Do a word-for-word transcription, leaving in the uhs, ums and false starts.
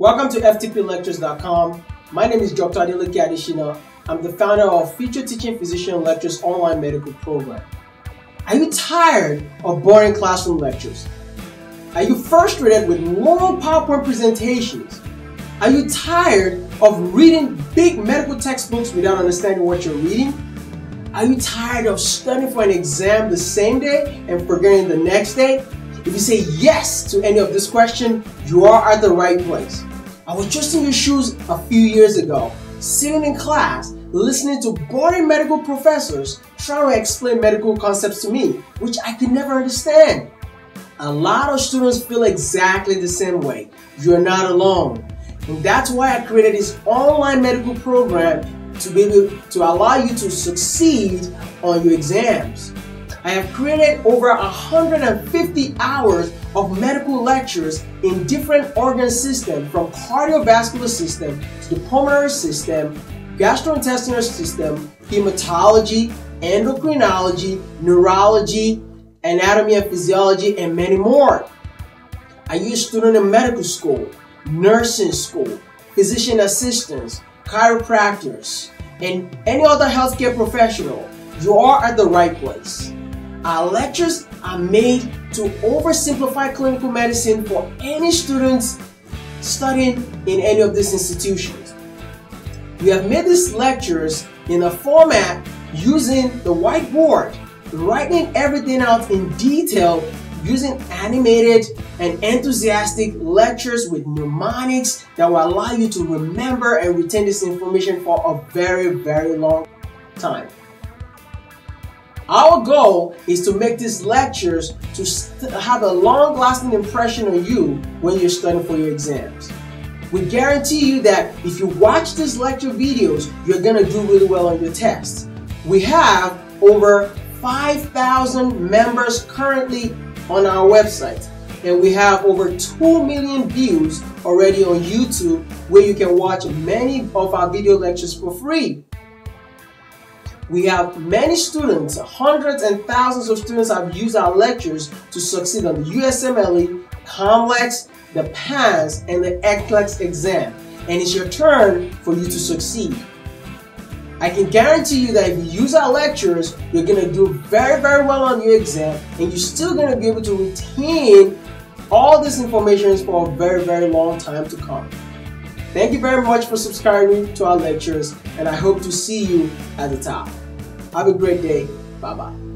Welcome to F T P lectures dot com. My name is Doctor Adeleke Adesina. I'm the founder of Future Teaching Physician Lectures Online Medical Program. Are you tired of boring classroom lectures? Are you frustrated with long PowerPoint presentations? Are you tired of reading big medical textbooks without understanding what you're reading? Are you tired of studying for an exam the same day and forgetting the next day? If you say yes to any of this question, you are at the right place. I was just in your shoes a few years ago, sitting in class, listening to boring medical professors trying to explain medical concepts to me, which I could never understand. A lot of students feel exactly the same way. You're not alone. And that's why I created this online medical program to be able to allow you to succeed on your exams. I have created over one hundred fifty hours of medical lectures in different organ systems, from cardiovascular system to the pulmonary system, gastrointestinal system, hematology, endocrinology, neurology, anatomy and physiology, and many more. Are you a student in medical school, nursing school, physician assistants, chiropractors, and any other healthcare professional? You are at the right place. Our lectures are made to oversimplify clinical medicine for any students studying in any of these institutions. We have made these lectures in a format using the whiteboard, writing everything out in detail using animated and enthusiastic lectures with mnemonics that will allow you to remember and retain this information for a very, very long time. Our goal is to make these lectures to have a long-lasting impression on you when you're studying for your exams. We guarantee you that if you watch these lecture videos, you're going to do really well on your tests. We have over five thousand members currently on our website, and we have over two million views already on YouTube, where you can watch many of our video lectures for free. We have many students, hundreds and thousands of students have used our lectures to succeed on the U S M L E, COMLEX, the PANCE, and the N C L E X exam. And it's your turn for you to succeed. I can guarantee you that if you use our lectures, you're going to do very, very well on your exam, and you're still going to be able to retain all this information for a very, very long time to come. Thank you very much for subscribing to our lectures, and I hope to see you at the top. Have a great day. Bye-bye.